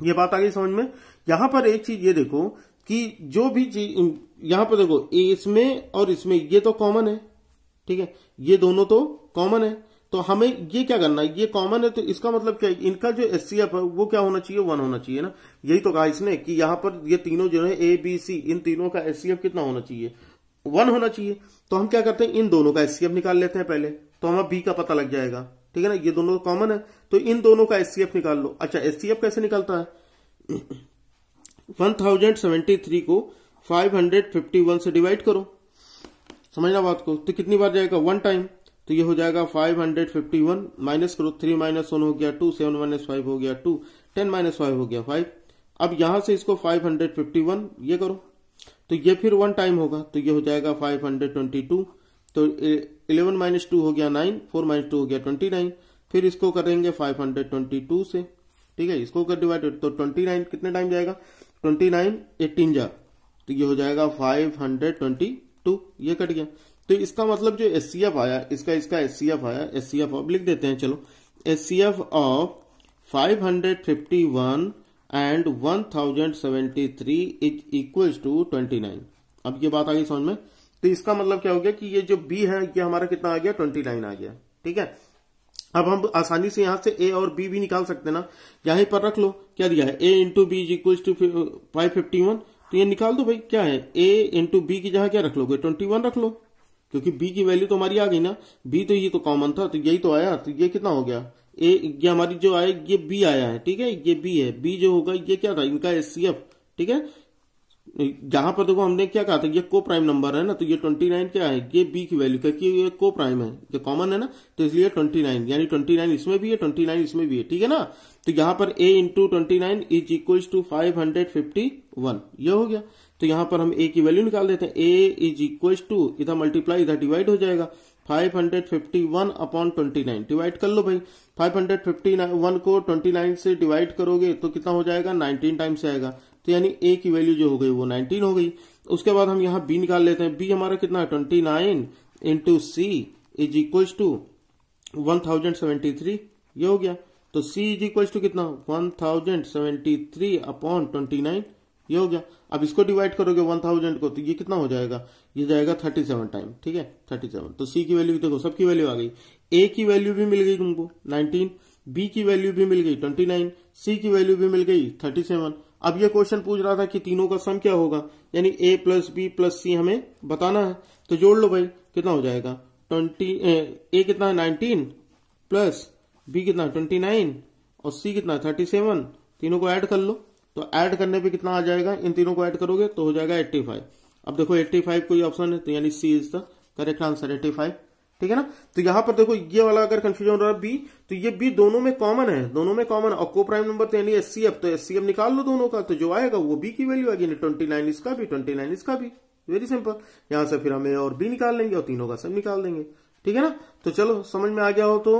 ये बात आ गई समझ में। यहां पर एक चीज ये देखो कि जो भी चीज यहां पर देखो, इसमें और इसमें ये तो कॉमन है। ठीक है, ये दोनों तो कॉमन है, तो हमें ये क्या करना है, ये कॉमन है तो इसका मतलब क्या है, इनका जो एचसीएफ है वो क्या होना चाहिए, 1 होना चाहिए ना। यही तो कहा इसने कि यहां पर ये तीनों जो है ए बी सी, इन तीनों का एचसीएफ कितना होना चाहिए, 1 होना चाहिए। तो हम क्या करते हैं, इन दोनों का एचसीएफ निकाल लेते हैं पहले, तो हमें बी का पता लग जाएगा। ठीक है ना, ये दोनों कॉमन है तो इन दोनों का एचसीएफ निकाल लो। अच्छा, एचसीएफ कैसे निकलता है, 1073 को 551 से डिवाइड करो, समझना बात को, तो कितनी बार जाएगा, 1 टाइम, तो ये हो जाएगा 551 माइनस करो, 3 माइनस 1 हो गया 2, 7 माइनस 5 हो गया 2, 10 माइनस 5 हो गया 5। अब यहां से इसको 551 ये करो, तो ये फिर 1 टाइम होगा, तो ये हो जाएगा 522, तो 11 माइनस 2 हो गया 9, 4 माइनस 2 हो गया 29, फिर इसको करेंगे 522 से। ठीक है, इसको कर डिवाइडेड तो 29 कितने टाइम जाएगा, 29 18 जा, तो ये हो जाएगा 522, ये कट गया। तो इसका मतलब जो एचसीएफ आया, इसका एचसीएफ आया, एचसीएफ ऑफ लिख देते हैं, चलो HCF of 551 and 1073 is equal to 29। अब ये बात आ गई समझ में, तो इसका मतलब क्या हो गया कि ये जो बी है ये हमारा कितना आ गया, 29 आ गया। ठीक है, अब हम आसानी से यहां से ए और बी भी निकाल सकते हैं ना, यहीं पर रख लो, क्या दिया है, A into B is equal to 551, तो ये निकाल दो भाई, क्या है ए इंटू बी की जहां क्या रख लोगे, 21 रख लो, क्योंकि बी की वैल्यू तो हमारी आ गई ना, बी तो ये तो कॉमन था तो यही तो आया, तो ये कितना हो गया ए, ये हमारी जो आए ये बी आया है। ठीक है, ये बी है, बी जो होगा ये क्या था, इनका एचसीएफ। ठीक है, जहां पर देखो हमने क्या कहा था, ये को प्राइम नंबर है ना, तो ये 29 क्या है, ये बी की वैल्यू, क्योंकि ये को प्राइम है, ये कॉमन है ना, तो इसलिए 29, यानी 29 इसमें भी है, 29 इसमें भी है, ठीक है ना। तो यहां पर a into 29 is equal to 551, ये हो गया। तो यहां पर हम a की वैल्यू निकाल देते हैं, a इज इक्वल टू, इधर मल्टीप्लाई इधर डिवाइड हो जाएगा, 551 अपॉन 29, डिवाइड कर लो भाई, 551 को 29 से डिवाइड करोगे तो कितना हो जाएगा, 19 टाइम्स आएगा, तो यानी a की वैल्यू जो हो गई वो 19 हो गई। उसके बाद हम यहाँ b निकाल लेते हैं, b हमारा कितना है, 29 into C is equal to 1073, ये हो गया। तो c इज इक्वल टू कितना, 1073 अपॉन 29, ये हो गया। अब इसको डिवाइड करोगे 1000 को, तो ये कितना हो जाएगा, ये जाएगा 37 टाइम, ठीक है 37। तो c की वैल्यू देखो, सबकी वैल्यू आ गई, a की वैल्यू भी मिल गई तुमको 19, b की वैल्यू भी मिल गई 29, c की वैल्यू भी मिल गई 37। अब ये क्वेश्चन पूछ रहा था कि तीनों का सम क्या होगा, यानी a plus B plus C हमें बताना है, तो जोड़ लो भाई, कितना हो जाएगा, a कितना है 19 प्लस बी कितना 29 और सी कितना 37, तीनों को ऐड कर लो। तो ऐड करने पे कितना आ जाएगा, इन तीनों को ऐड करोगे तो हो जाएगा 85। अब देखो 85 कोई ऑप्शन है, तो यानी C is the correct answer, 85, ठीक है ना। तो यहां पर देखो ये वाला अगर कंफ्यूजन हो रहा है बी, तो ये बी दोनों में कॉमन है, दोनों में कॉमन, और को प्राइम नंबर तो यानी एचसीएफ, तो एचसीएफ निकाल लो दोनों का, तो जो आएगा वो बी की वैल्यू आएगी, 29 इसका भी 29 इसका भी, वेरी सिंपल। यहां से फिर हम ए और बी निकाल लेंगे और तीनों का सब निकाल देंगे, ठीक है ना। तो चलो समझ में आ गया हो तो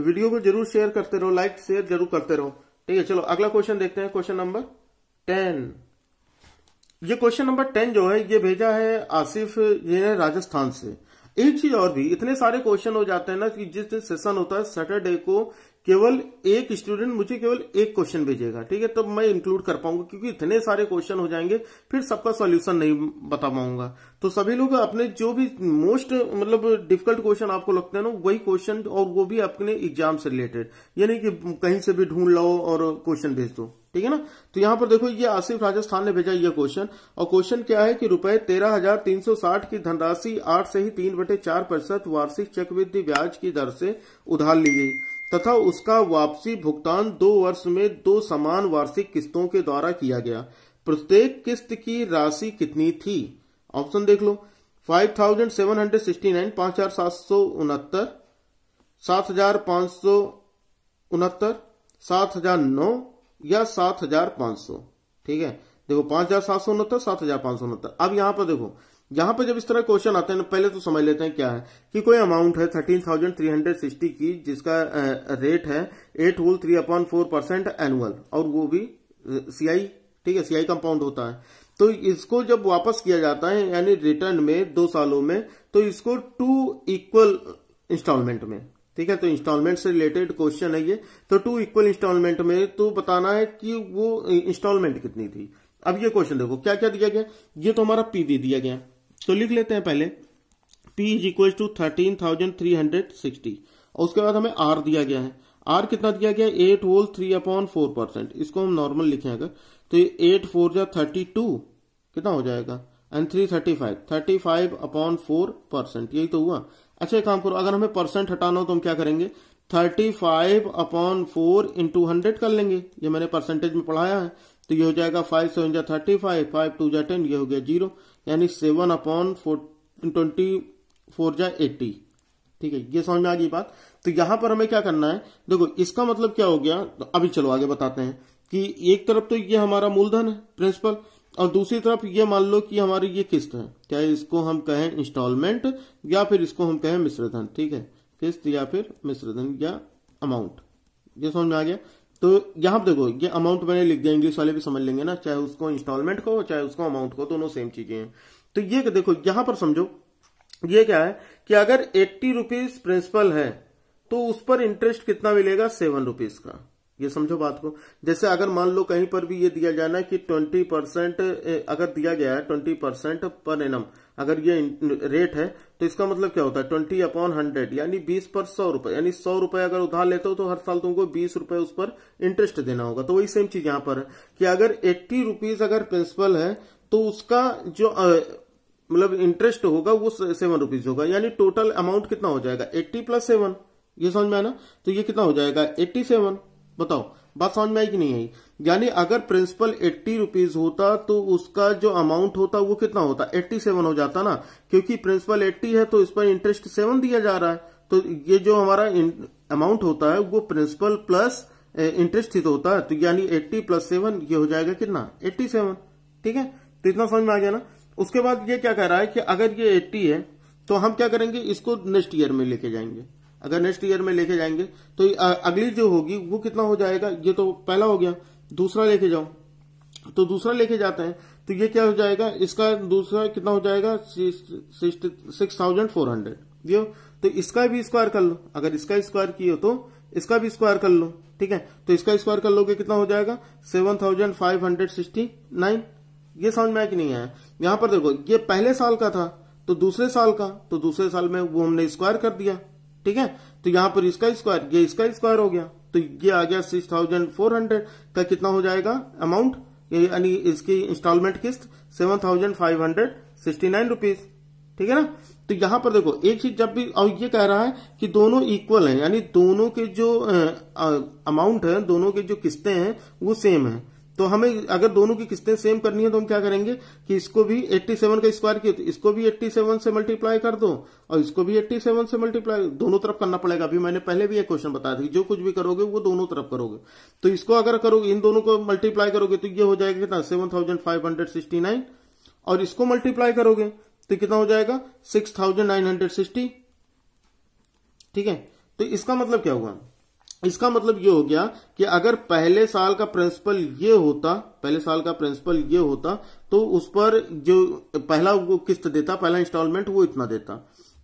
वीडियो को जरूर शेयर करते रहो, लाइक शेयर जरूर करते रहो, ठीक है। चलो अगला क्वेश्चन देखते हैं, क्वेश्चन नंबर 10। ये क्वेश्चन नंबर 10 जो है ये भेजा है आसिफ, ये है राजस्थान से। एक चीज और भी, इतने सारे क्वेश्चन हो जाते हैं ना कि जिस दिन सेशन होता है सैटरडे को केवल एक स्टूडेंट मुझे केवल एक क्वेश्चन भेजेगा, ठीक है, तब तो मैं इंक्लूड कर पाऊंगा, क्योंकि इतने सारे क्वेश्चन हो जाएंगे फिर सबका सॉल्यूशन नहीं बता पाऊंगा। तो सभी लोग अपने जो भी मोस्ट मतलब डिफिकल्ट क्वेश्चन आपको लगते हैं ना, वही क्वेश्चन, और वो भी अपने एग्जाम से रिलेटेड, यानी कि कहीं से भी ढूंढ लो और क्वेश्चन भेज दो, ठीक है ना। तो यहाँ पर देखो ये आसिफ राजस्थान ने भेजा ये क्वेश्चन, और क्वेश्चन क्या है कि रुपए 13,360 की धनराशि 8 से ही 3/4% वार्षिक चक्रवृद्धि ब्याज की दर से उधार ली गई तथा उसका वापसी भुगतान 2 वर्ष में 2 समान वार्षिक किस्तों के द्वारा किया गया। प्रत्येक किस्त की राशि कितनी थी? ऑप्शन देख लो, 5,769, 5,769, 7,569, 7,009 या 7,500, ठीक है। देखो 5,769, 7,569। अब यहाँ पर देखो, यहाँ पर जब इस तरह क्वेश्चन आते हैं पहले तो समझ लेते हैं क्या है कि कोई अमाउंट है 13,360 की, जिसका रेट है 8.3/4% एनुअल, और वो भी सीआई, ठीक है, सीआई कंपाउंड होता है। तो इसको जब वापस किया जाता है यानी रिटर्न में 2 सालों में, तो इसको 2 इक्वल इंस्टॉलमेंट में, ठीक है, तो इंस्टॉलमेंट से रिलेटेड क्वेश्चन है ये, तो 2 इक्वल इंस्टॉलमेंट में तो बताना है कि वो इंस्टॉलमेंट कितनी थी। अब ये क्वेश्चन देखो क्या क्या दिया गया, ये तो हमारा पी दे दिया गया, तो लिख लेते हैं पहले पी इज इक्वल टू 13,360, और उसके बाद हमें आर दिया गया है। आर कितना दिया गया, 8.3/4%, इसको हम नॉर्मल लिखे अगर, तो 8×4 = 32 कितना हो जाएगा, एंड 335, 35/4%, यही तो हुआ। अच्छा एक काम करो, अगर हमें परसेंट हटाना हो तो हम क्या करेंगे, 35/4 इंटू 100 कर लेंगे, ये मैंने परसेंटेज में पढ़ाया है, तो ये हो जाएगा 5×7 = 35, 5×2 = 10, ये हो गया 0, यानी 7/24 = 80, ठीक है, ये समझ में आ गई बात। तो यहां पर हमें क्या करना है, देखो इसका मतलब क्या हो गया, तो अभी चलो आगे बताते हैं कि एक तरफ तो ये हमारा मूलधन है प्रिंसिपल, और दूसरी तरफ ये मान लो कि हमारी ये किस्त है, क्या इसको हम कहें इंस्टॉलमेंट या फिर इसको हम कहें मिश्रधन, ठीक है, किस्त या फिर मिश्रधन या अमाउंट, ये समझ में आ गया। तो यहां पर देखो ये अमाउंट मैंने लिख दिया, इंग्लिश वाले भी समझ लेंगे ना, चाहे उसको इंस्टॉलमेंट को चाहे उसको अमाउंट को, दोनों सेम चीजें हैं। तो ये देखो यहां पर समझो ये क्या है कि अगर 80 रुपीज प्रिंसिपल है तो उस पर इंटरेस्ट कितना मिलेगा, 7 रुपीज का, ये समझो बात को। जैसे अगर मान लो कहीं पर भी ये दिया जाना कि 20% अगर दिया गया है, 20% पर एनम अगर ये रेट है, तो इसका मतलब क्या होता है, 20/100 यानी 20/100 रुपए, यानी 100 रुपए अगर उधार लेते हो तो हर साल तुमको 20 रुपए उस पर इंटरेस्ट देना होगा। तो वही सेम चीज यहां पर है कि अगर 80 रुपीज अगर प्रिंसिपल है तो उसका जो मतलब इंटरेस्ट होगा वो 7 रुपीज होगा, यानी टोटल अमाउंट कितना हो जाएगा, 80 + 7, ये समझ में आना, तो ये कितना हो जाएगा 87। बताओ बात समझ में आई कि नहीं आई। यानी अगर प्रिंसिपल 80 रुपीज होता तो उसका जो अमाउंट होता वो कितना होता, 87 हो जाता ना, क्योंकि प्रिंसिपल 80 है तो इस पर इंटरेस्ट 7 दिया जा रहा है, तो ये जो हमारा अमाउंट होता है वो प्रिंसिपल प्लस इंटरेस्ट ही तो होता है। तो यानी 80 + 7 ये हो जाएगा कितना, 87। ठीक है, तो इतना समझ में आ गया ना। उसके बाद ये क्या कह रहा है कि अगर ये 80 है तो हम क्या करेंगे, इसको नेक्स्ट ईयर में लेके जाएंगे। अगर नेक्स्ट ईयर में लेके जाएंगे तो अगली जो होगी वो कितना हो जाएगा, ये तो पहला हो गया, दूसरा लेके जाओ, तो दूसरा लेके जाते हैं तो ये क्या हो जाएगा, इसका दूसरा कितना हो जाएगा 6,400। ये तो इसका भी स्क्वायर कर लो, अगर इसका स्क्वायर किए तो इसका भी स्क्वायर कर लो। ठीक है, तो इसका स्क्वायर कर लोगे कितना हो जाएगा 7,569। ये समझ में आया कि नहीं आया। यहाँ पर देखो ये पहले साल का था तो दूसरे साल का, तो दूसरे साल में वो हमने स्क्वायर कर दिया। ठीक है, तो यहाँ पर इसका स्क्वायर, ये इसका स्क्वायर हो गया, तो ये आ गया 6,400 का कितना हो जाएगा अमाउंट, यानी इसकी इंस्टॉलमेंट किस्त 7,569 रुपीज। ठीक है ना। तो यहाँ पर देखो एक चीज जब भी, और ये कह रहा है कि दोनों इक्वल हैं, यानी दोनों के जो अमाउंट है, दोनों के जो किस्तें हैं वो सेम है। तो हमें अगर दोनों की किस्तें सेम करनी है तो हम क्या करेंगे कि इसको भी 87 का स्क्वायर किया तो इसको भी 87 से मल्टीप्लाई कर दो और इसको भी 87 से मल्टीप्लाई, दोनों तरफ करना पड़ेगा। अभी मैंने पहले भी एक क्वेश्चन बताया था कि जो कुछ भी करोगे वो दोनों तरफ करोगे। तो इसको अगर करोगे, इन दोनों को मल्टीप्लाई करोगे तो ये हो जाएगा कितना 7,569, और इसको मल्टीप्लाई करोगे तो कितना हो जाएगा 6,960। ठीक है, तो इसका मतलब क्या हुआ, इसका मतलब ये हो गया कि अगर पहले साल का प्रिंसिपल ये होता, पहले साल का प्रिंसिपल ये होता तो उस पर जो पहला वो किस्त देता, पहला इंस्टॉलमेंट वो इतना देता,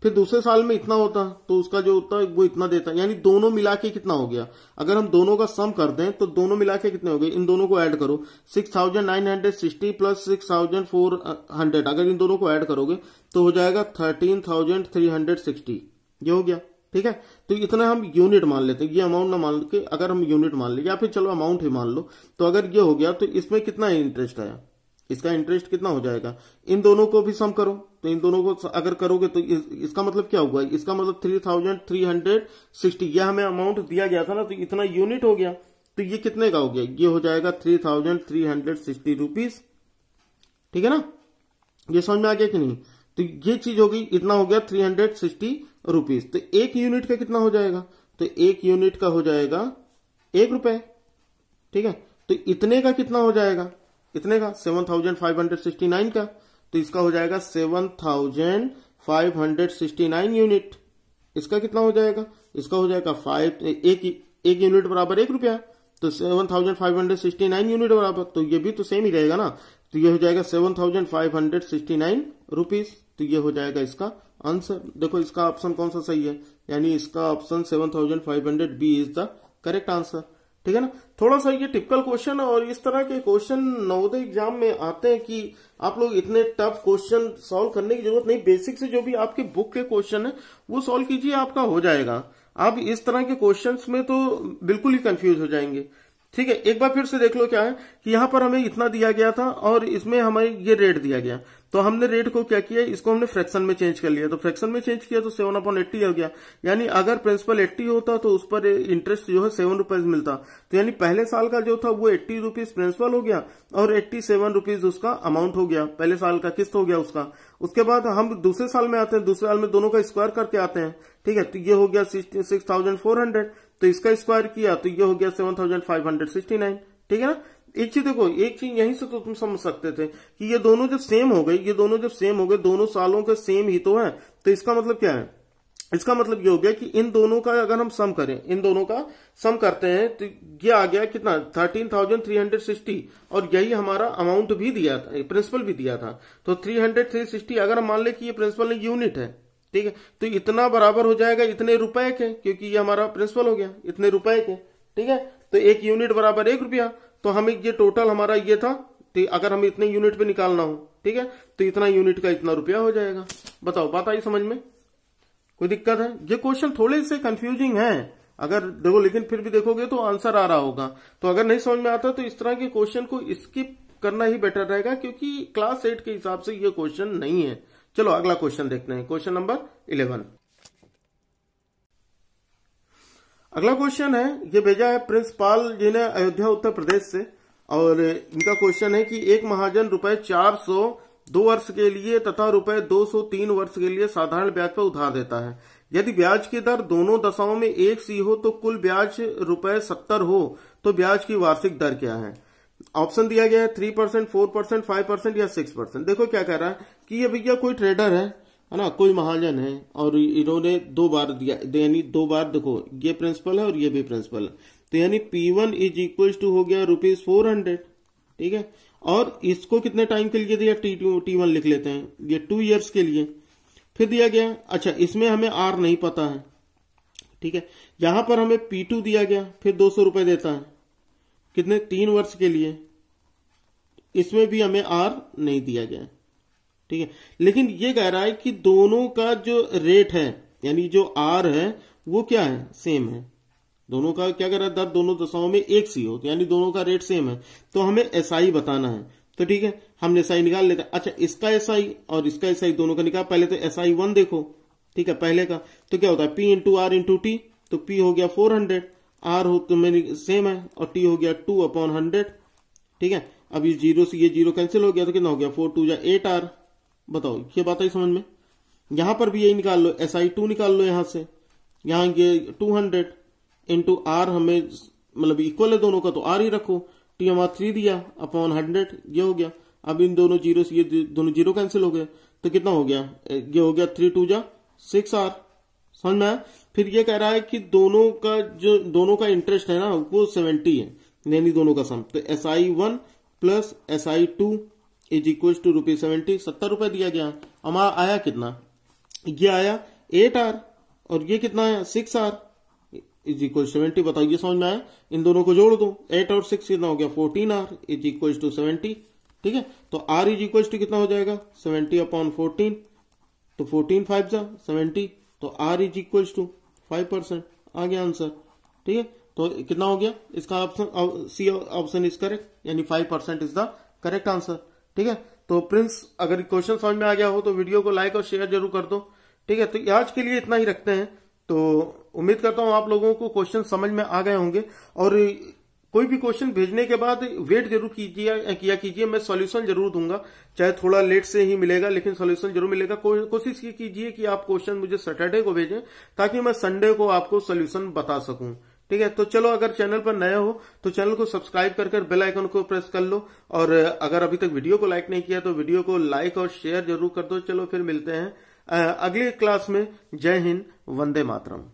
फिर दूसरे साल में इतना होता तो उसका जो होता वो इतना देता, यानी दोनों मिला के कितना हो गया, अगर हम दोनों का सम कर दें तो दोनों मिला के कितने हो गए, इन दोनों को ऐड करो 6,960 प्लस 6,400, अगर इन दोनों को ऐड करोगे तो हो जाएगा 13,360। ये हो गया। ठीक है, तो इतना हम यूनिट मान लेते हैं, ये अमाउंट ना मान के अगर हम यूनिट मान ले, या फिर चलो अमाउंट ही मान लो। तो अगर ये हो गया तो इसमें कितना इंटरेस्ट आया, इसका इंटरेस्ट कितना हो जाएगा, इन दोनों को भी सम करो तो इन दोनों को अगर करोगे तो इसका मतलब क्या हुआ, इसका मतलब 3,360, यह हमें अमाउंट दिया गया था ना, तो इतना यूनिट हो गया। तो ये कितने का हो गया, ये हो जाएगा 3,360 रुपीज। ठीक है ना, ये समझ में आ गया कि नहीं। तो ये चीज होगी, इतना हो गया 360 रुपीज। तो एक यूनिट का कितना हो जाएगा, तो एक यूनिट का हो जाएगा 1 रुपए। ठीक है, तो इतने का कितना हो जाएगा, इतने का 7,569 का, तो इसका हो जाएगा 7,569 यूनिट। इसका कितना हो जाएगा, इसका हो जाएगा 1 यूनिट बराबर 1 रुपया, तो 7,569 यूनिट बराबर, तो ये भी तो सेम ही रहेगा ना, तो ये हो जाएगा 7,569 रुपीज। तो ये हो जाएगा इसका आंसर। देखो इसका ऑप्शन कौन सा सही है, यानी इसका option 7,500 B is the correct answer. ठीक है ना, थोड़ा सा ये टिपिकल क्वेश्चन है, और इस तरह के क्वेश्चन नवोदय एग्जाम में आते हैं कि आप लोग इतने टफ क्वेश्चन सॉल्व करने की जरूरत नहीं, बेसिक से जो भी आपके बुक के क्वेश्चन है वो सॉल्व कीजिए, आपका हो जाएगा। आप इस तरह के क्वेश्चंस में तो बिल्कुल ही कंफ्यूज हो जाएंगे। ठीक है, एक बार फिर से देख लो क्या है कि यहाँ पर हमें इतना दिया गया था और इसमें हमें ये रेट दिया गया, तो हमने रेट को क्या किया, इसको हमने फ्रैक्शन में चेंज कर लिया। तो फ्रैक्शन में चेंज किया तो 7/80 हो गया, यानी अगर प्रिंसिपल 80 होता तो उस पर इंटरेस्ट जो है 7 रुपीज मिलता। तो यानी पहले साल का जो था वो 80 रुपीज प्रिंसिपल हो गया और 87 रुपीज उसका अमाउंट हो गया, पहले साल का किस्त हो गया उसका। उसके बाद हम दूसरे साल में आते हैं, दूसरे साल में दोनों का स्क्वायर करके आते हैं। ठीक है, तो ये हो गया 6,400, तो इसका स्क्वायर किया तो ये हो गया 7,569। ठीक है ना, एक चीज देखो, एक चीज यहीं से तो तुम समझ सकते थे कि ये दोनों जब सेम हो गए, ये दोनों जब सेम हो गए, दोनों सालों के सेम ही तो है, तो इसका मतलब क्या है, इसका मतलब ये हो गया कि इन दोनों का अगर हम सम करें, इन दोनों का सम करते हैं तो ये आ गया कितना 13,360, और यही हमारा अमाउंट भी दिया था, प्रिंसिपल भी दिया था। तो 360, अगर हम मान ले कि ये प्रिंसिपल यूनिट है, ठीक है, तो इतना बराबर हो जाएगा इतने रुपए के, क्योंकि ये हमारा प्रिंसिपल हो गया इतने रुपए के। ठीक है, तो 1 यूनिट बराबर 1 रुपया, तो हमें ये टोटल हमारा ये था, अगर हमें इतने यूनिट पे निकालना हो, ठीक है, तो इतना यूनिट का इतना रुपया हो जाएगा। बताओ, बात आई समझ में, कोई दिक्कत है? ये क्वेश्चन थोड़े से कंफ्यूजिंग है अगर देखो, लेकिन फिर भी देखोगे तो आंसर आ रहा होगा। तो अगर नहीं समझ में आता तो इस तरह के क्वेश्चन को स्किप करना ही बेटर रहेगा, क्योंकि क्लास 8 के हिसाब से ये क्वेश्चन नहीं है। चलो अगला क्वेश्चन देखते हैं, क्वेश्चन नंबर 11। अगला क्वेश्चन है, ये भेजा है प्रिंस पाल जी ने अयोध्या उत्तर प्रदेश से, और इनका क्वेश्चन है कि एक महाजन रुपए 400 2 वर्ष के लिए तथा रुपए 200 3 वर्ष के लिए साधारण ब्याज पर उधार देता है। यदि ब्याज की दर दोनों दशाओं में 1 सी हो तो कुल ब्याज रुपए 70 हो तो ब्याज की वार्षिक दर क्या है। ऑप्शन दिया गया है 3%, 4%, 5% या 6%। देखो क्या कह रहा है कि ये भैया कोई ट्रेडर है ना, कोई महाजन है, और इन्होंने 2 बार दिया, यानी 2 बार देखो ये प्रिंसिपल है और ये भी प्रिंसिपल है, तो यानी P1 इज इक्वल टू हो गया ₹400, ठीक है। और इसको कितने टाइम के लिए दिया, T1 लिख लेते हैं, ये 2 इयर्स के लिए। फिर दिया गया, अच्छा इसमें हमें R नहीं पता है, ठीक है, यहां पर हमें P2 दिया गया, फिर ₹200 देता है, कितने 3 वर्ष के लिए, इसमें भी हमें R नहीं दिया गया, ठीक है। लेकिन ये कह रहा है कि दोनों का जो रेट है यानी जो R है वो क्या है, सेम है, दोनों का क्या कह रहा है, दर दोनों दशाओं में 1 सी हो, यानी दोनों का रेट सेम है, तो हमें SI बताना है, तो ठीक है हमने SI निकाल लेते हैं। अच्छा इसका SI और इसका SI दोनों का निकाल, पहले तो SI1 देखो, ठीक है पहले का, तो क्या होता है P × R × T, तो P हो गया 400, R हो तो मेरी सेम है, और T हो गया 2/100, ठीक है। अब ये 0 से ये 0 कैंसिल हो गया तो कितना हो गया 4×2 = 8R। बताओ ये बात आई समझ में। यहां पर भी यही निकाल लो, SI2 निकाल लो यहां से, यहां ये 200 × R हमें मतलब इक्वल है दोनों का, तो R ही रखो, T हमारा 3 दिया / 100 ये हो गया। अब इन दोनों 0 से ये दोनों 0 कैंसिल हो गए तो कितना हो गया, ये हो गया 3×2 = 6R। समझ में आया। फिर ये कह रहा है कि दोनों का जो दोनों का इंटरेस्ट है ना वो 70 है, यानी दोनों का सम, तो SI1 + SI2 is equal to ₹70 दिया गया। हमारा आया कितना, ये आया 8R और ये कितना आया 6R इज इक्वल 70। बताइए समझ में आया। इन दोनों को जोड़ दो, 8 और 6 कितना हो गया 14R इज इक्वल टू 70, ठीक है। तो R इज इक्वल टू कितना हो जाएगा 70/14, तो 14×5 = 70, तो R इज इक्वल टू 5% आ गया आंसर, ठीक है। तो कितना हो गया इसका option C, option is correct, यानी 5% इज द करेक्ट आंसर, ठीक है। तो प्रिंस, अगर क्वेश्चन समझ में आ गया हो तो वीडियो को लाइक और शेयर जरूर कर दो, ठीक है। तो आज के लिए इतना ही रखते हैं। तो उम्मीद करता हूं आप लोगों को क्वेश्चन समझ में आ गए होंगे, और कोई भी क्वेश्चन भेजने के बाद वेट जरूर किया कीजिए, मैं सॉल्यूशन जरूर दूंगा, चाहे थोड़ा लेट से ही मिलेगा लेकिन सॉल्यूशन जरूर मिलेगा। कोशिश कीजिए कि आप क्वेश्चन मुझे सैटरडे को भेजें ताकि मैं संडे को आपको सॉल्यूशन बता सकूं, ठीक है। तो चलो, अगर चैनल पर नए हो तो चैनल को सब्सक्राइब कर बेल आइकन को प्रेस कर लो, और अगर अभी तक वीडियो को लाइक नहीं किया तो वीडियो को लाइक और शेयर जरूर कर दो। चलो फिर मिलते हैं अगली क्लास में। जय हिंद, वंदे मातरम।